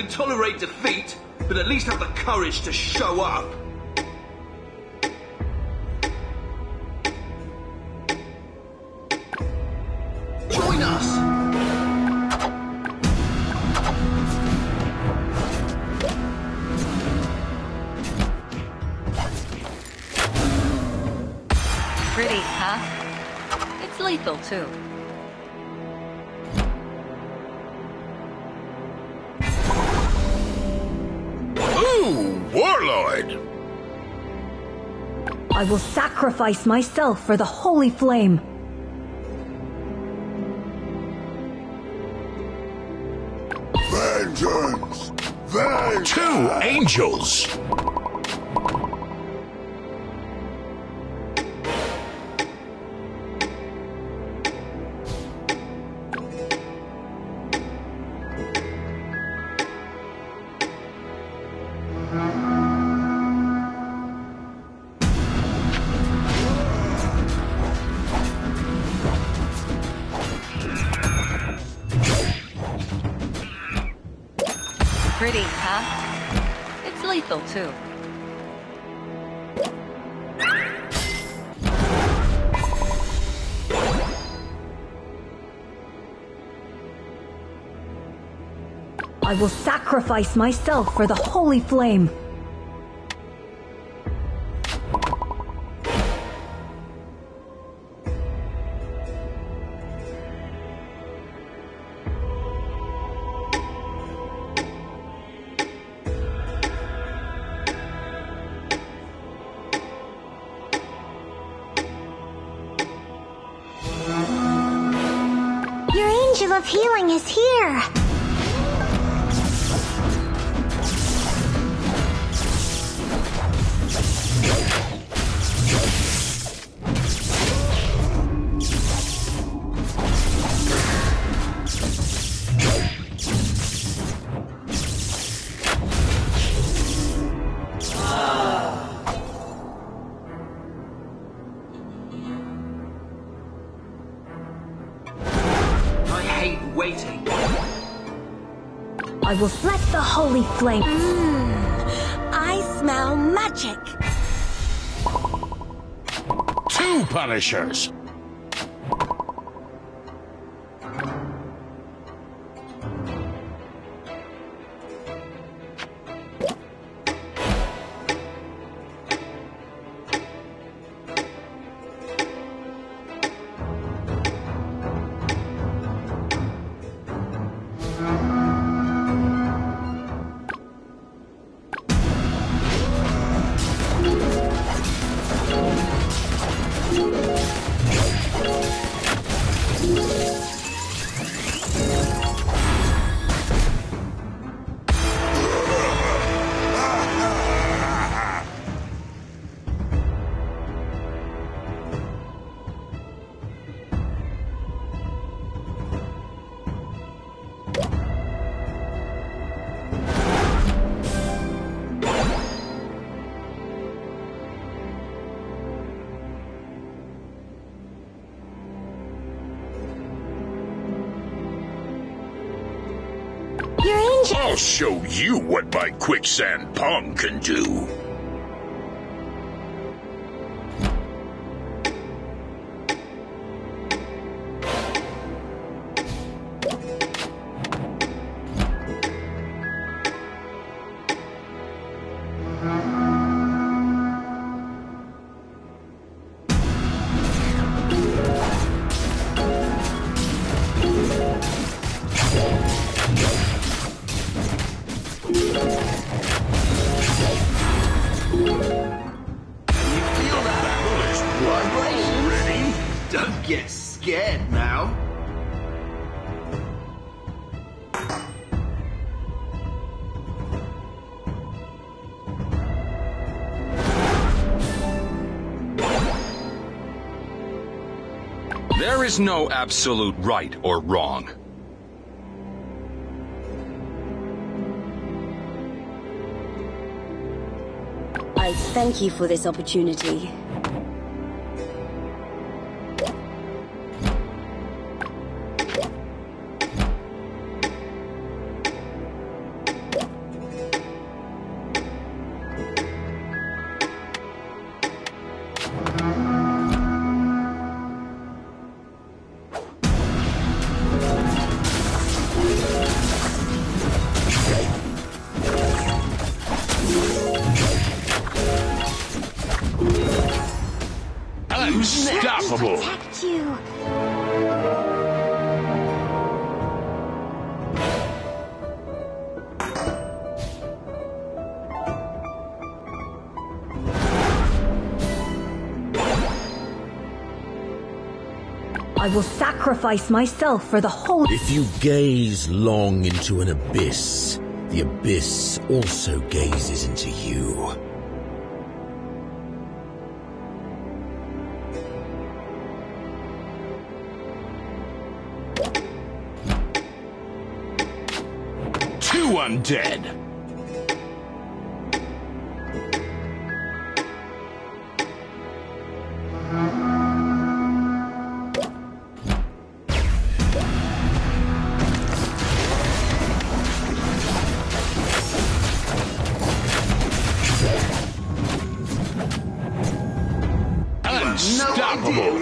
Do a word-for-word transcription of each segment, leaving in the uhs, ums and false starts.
can tolerate defeat, but at least have the courage to show up. Join us! Pretty, huh? It's lethal, too. Ooh, Warlord! I will sacrifice myself for the Holy Flame. Vengeance! Vengeance! Two angels! Pretty, huh? It's lethal, too. I will sacrifice myself for the Holy Flame. Angel of Healing is here! Waiting. I will let the Holy Flame. Mm, I smell magic. Two Punishers. I'll show you what my quicksand palm can do. Get scared now. There is no absolute right or wrong. I thank you for this opportunity. Unstoppable. Protect you. I will sacrifice myself for the whole... If you gaze long into an abyss, the abyss also gazes into you. Two undead!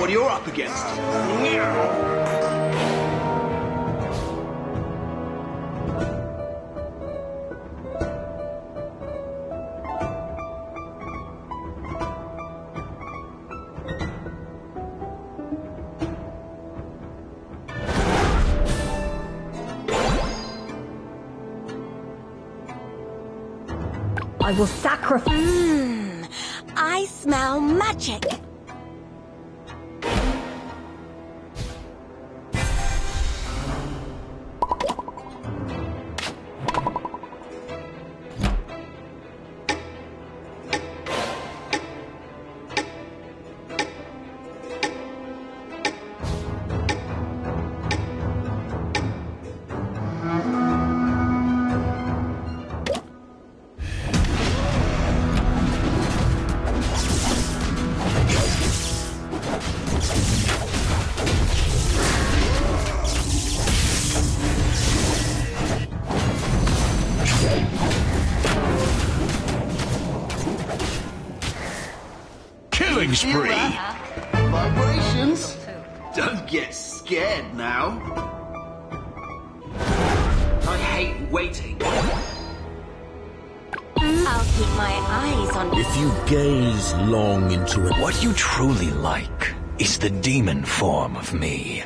What you're up against. I will sacrifice. Mm, I smell magic. Spree. Vibrations? Don't get scared now. I hate waiting. I'll keep my eyes on you. If you gaze long into it, what you truly like is the demon form of me.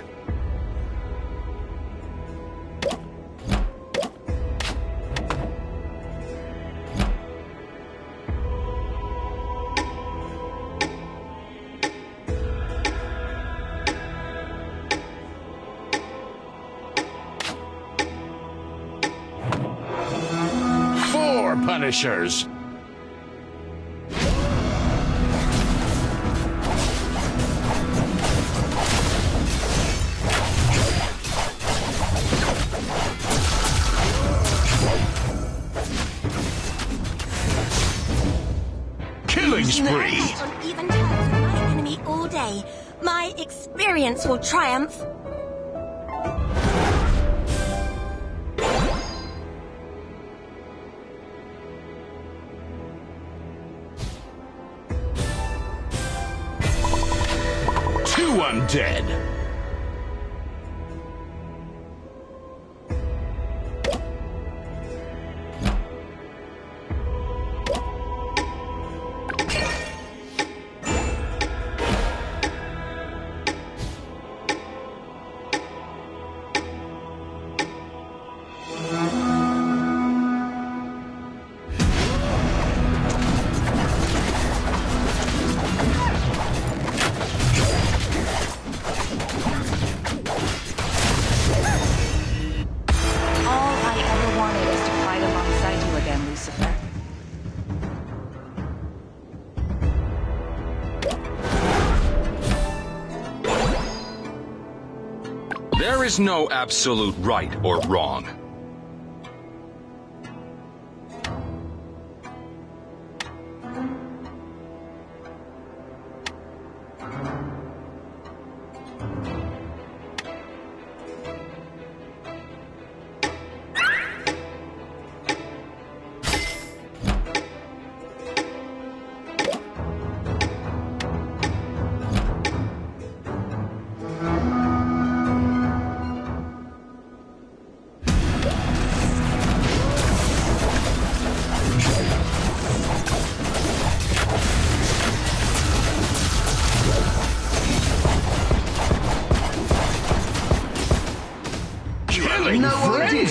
Punishers. Killing spree. On even terms with my enemy all day. My experience will triumph. Dead. There is no absolute right or wrong.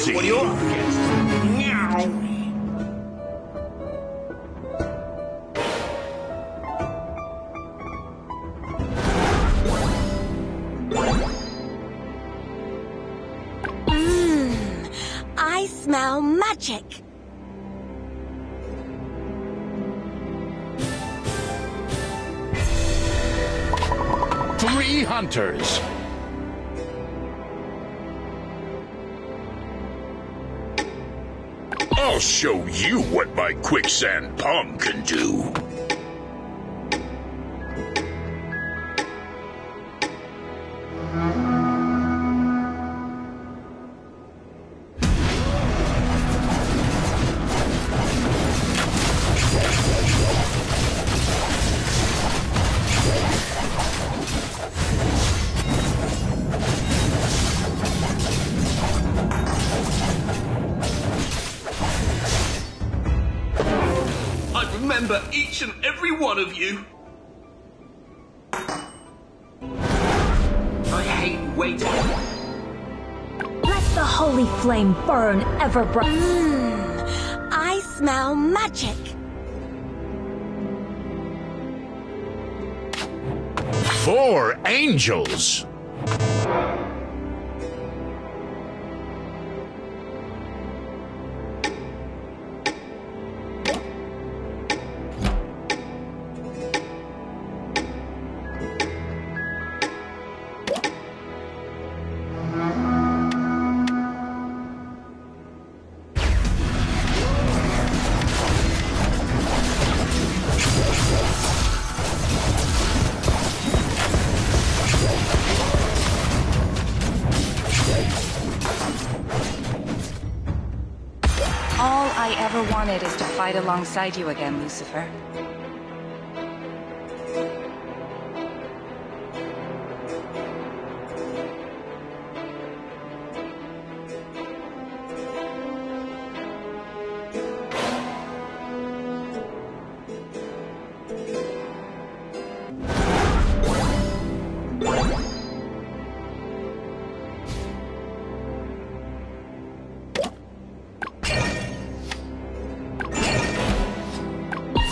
easy. What are you up against? Meow. I smell magic. Three hunters. I'll show you what my quicksand palm can do. Remember each and every one of you. I hate waiting. Let the holy flame burn ever bright. Mm, I smell magic. Four angels. All I ever wanted is to fight alongside you again, Lucifer.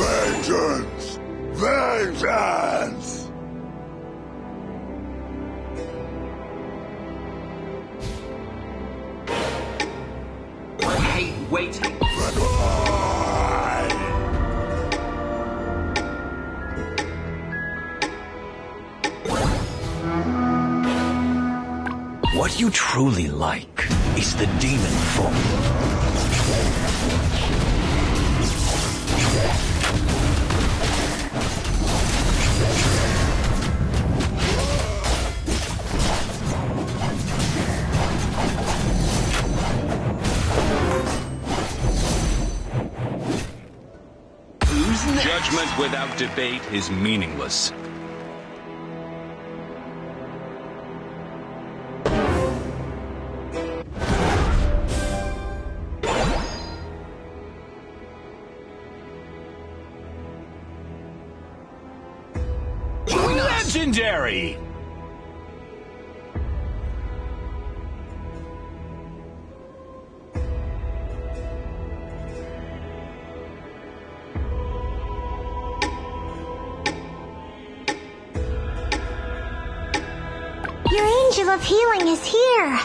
Vengeance! Vengeance! I hate waiting. What you truly like is the demon form. Judgment without debate is meaningless. Legendary! Your angel of healing is here!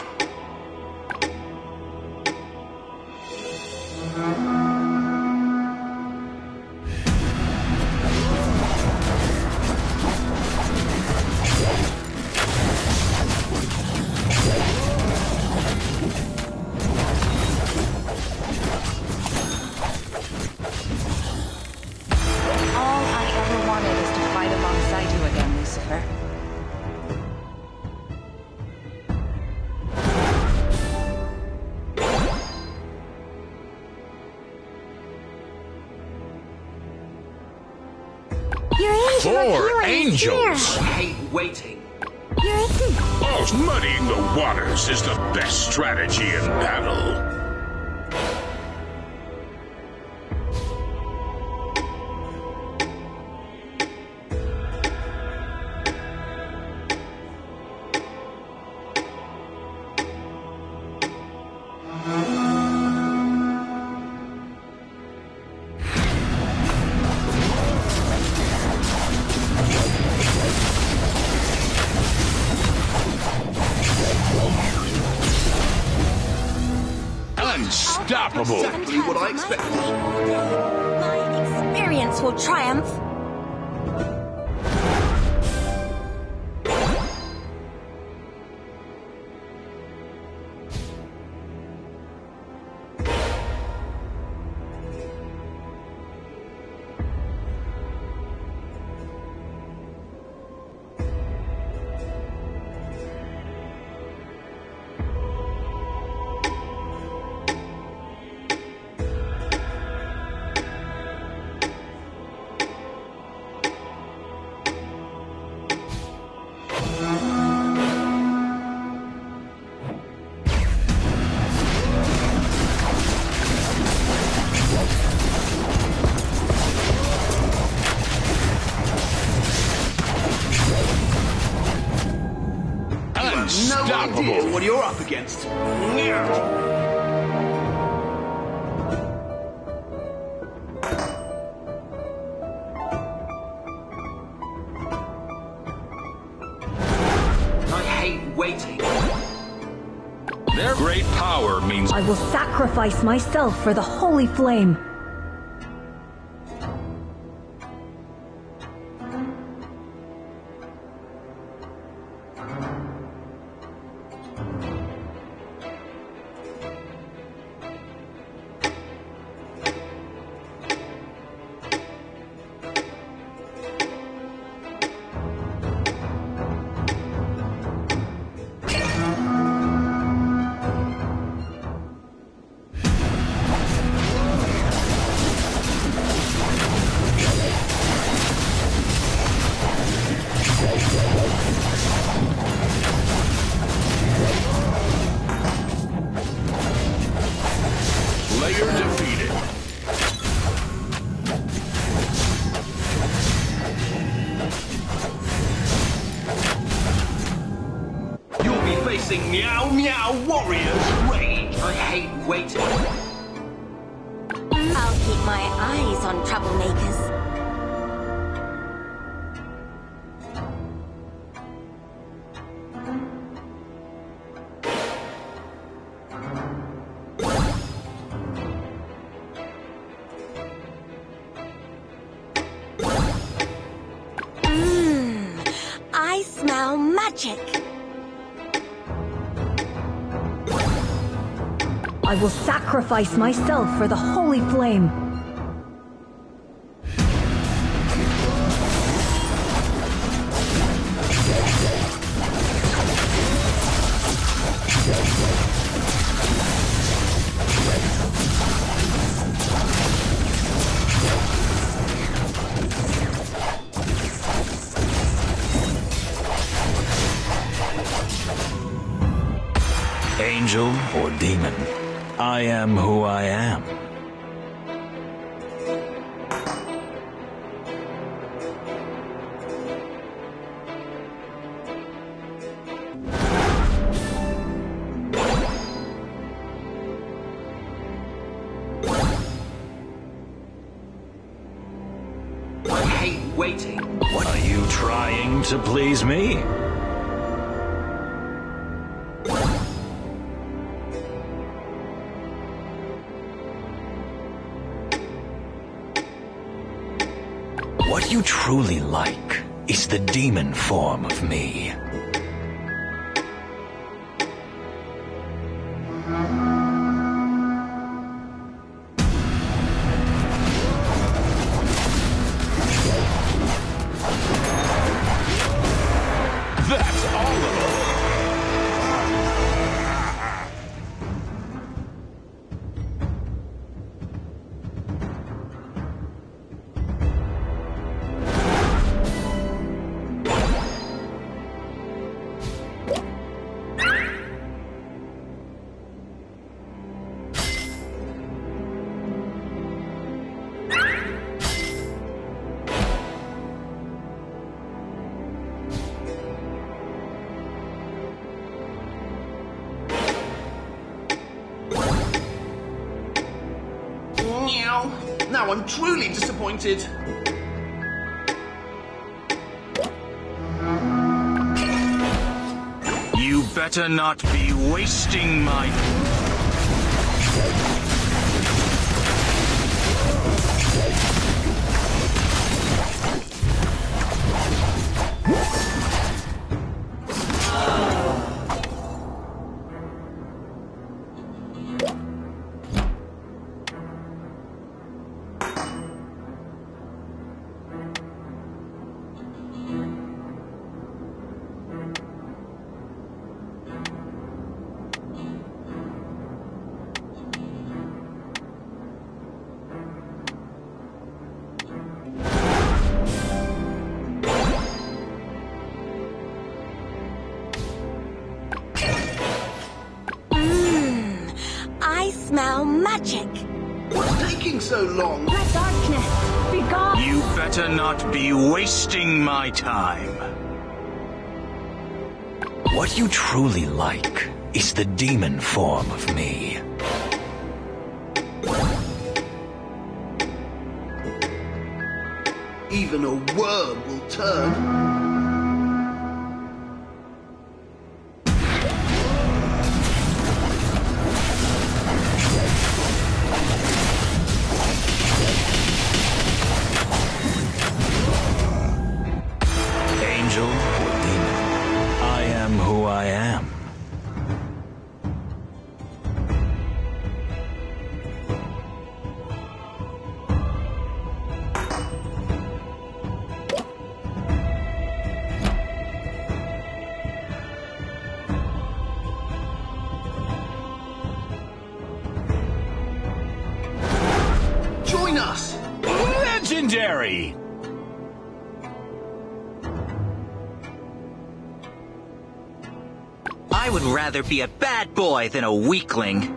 Four angels! I hate waiting. Oh, muddying the waters is the best strategy in battle. Mm-hmm. probably what I expected. My experience will triumph. No idea what you're up against. I hate waiting. Their great power means I will sacrifice myself for the holy flame. Meow meow warriors rage. I hate waiting. I'll keep my eyes on troublemakers. Mmm, I smell magic. I will sacrifice myself for the holy flame. Angel or demon? I am who I am. I hate waiting. What are you trying to please me? What you truly like is the demon form of me. That's all of it! Now I'm truly disappointed. You better not be wasting my... smell magic. What's taking so long? The darkness, begone! You better not be wasting my time. What you truly like is the demon form of me. Even a worm will turn. Legendary! I would rather be a bad boy than a weakling.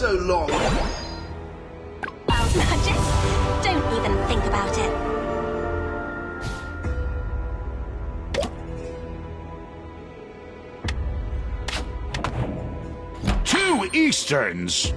So long. Outrageous. Don't even think about it. Two Easterns.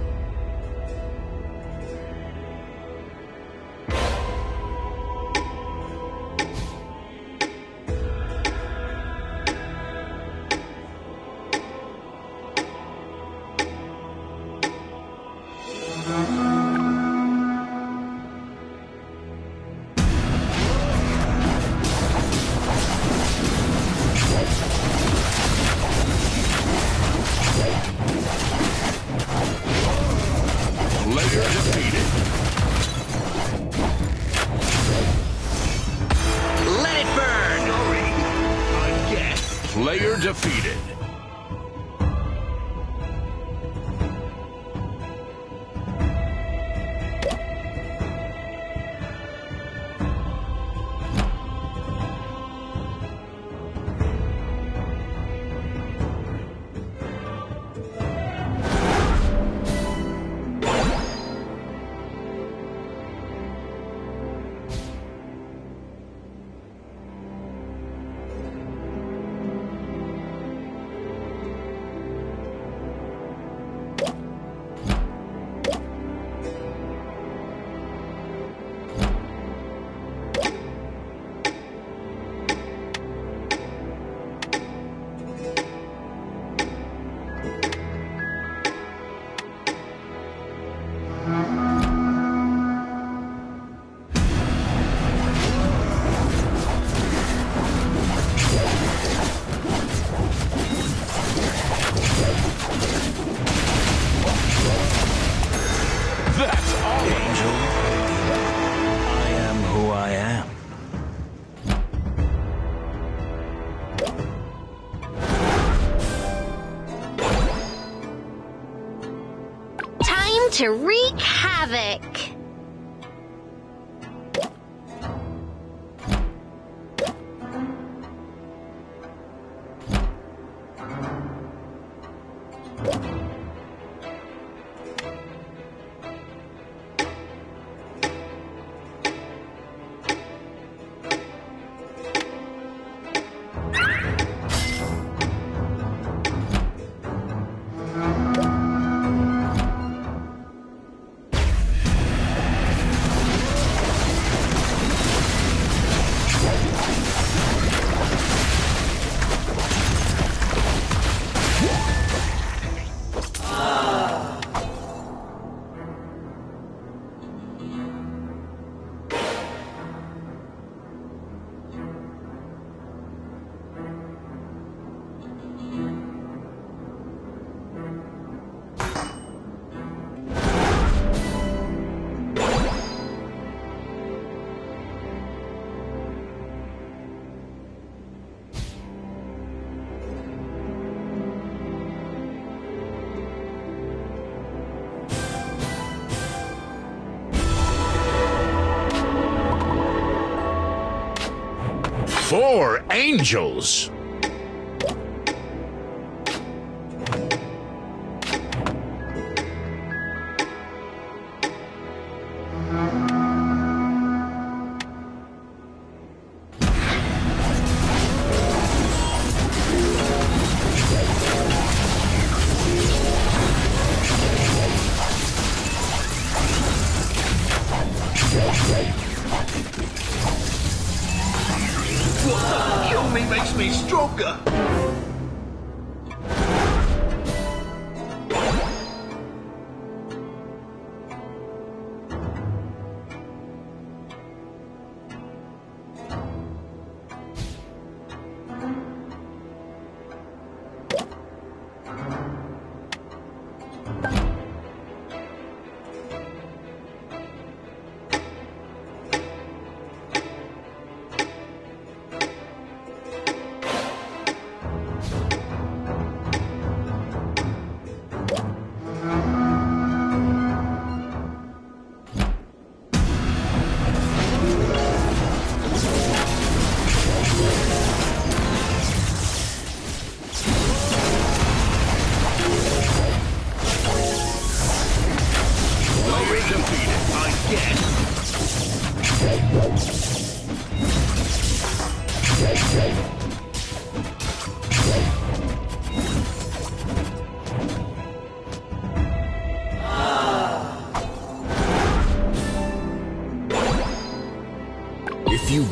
Player defeated. To wreak havoc. Four angels.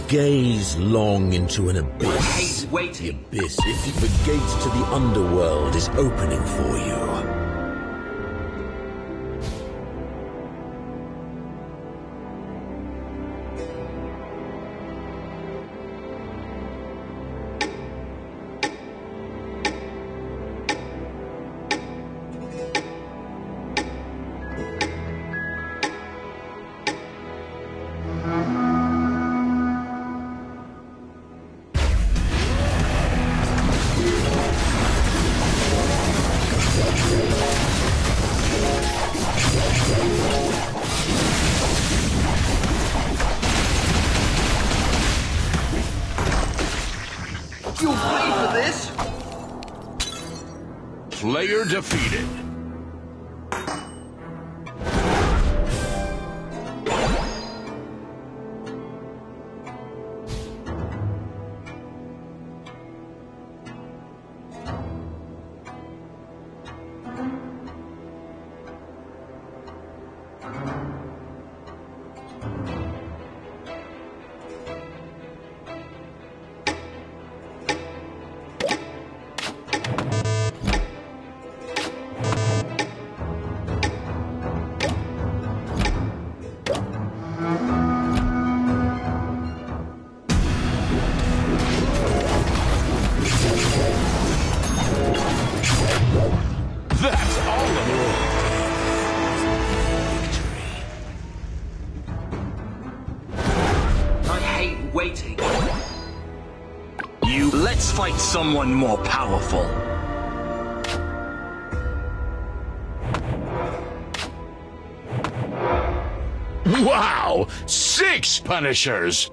Gaze long into an abyss. The abyss, if you, the gate to the underworld is opening for you. Player defeated. Someone more powerful. Wow! Six Punishers!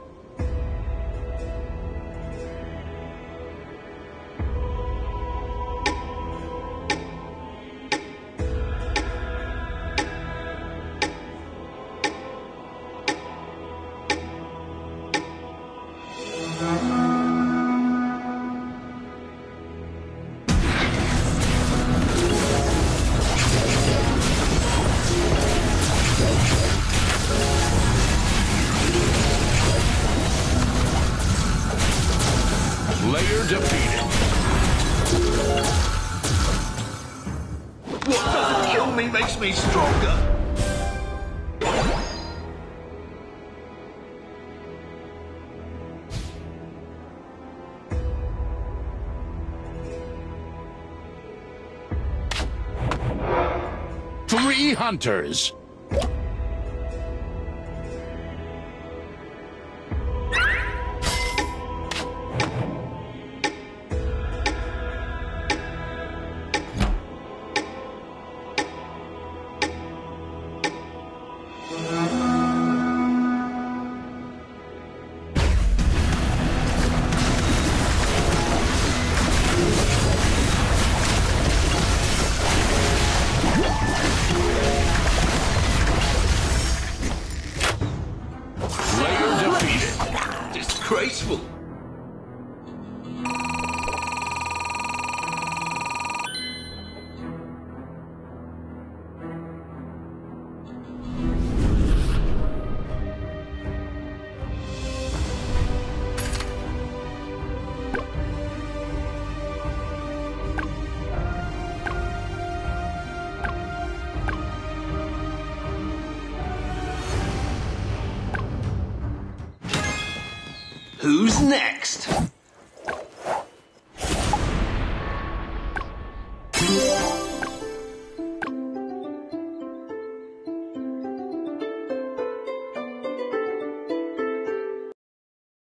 Three hunters. Who's next?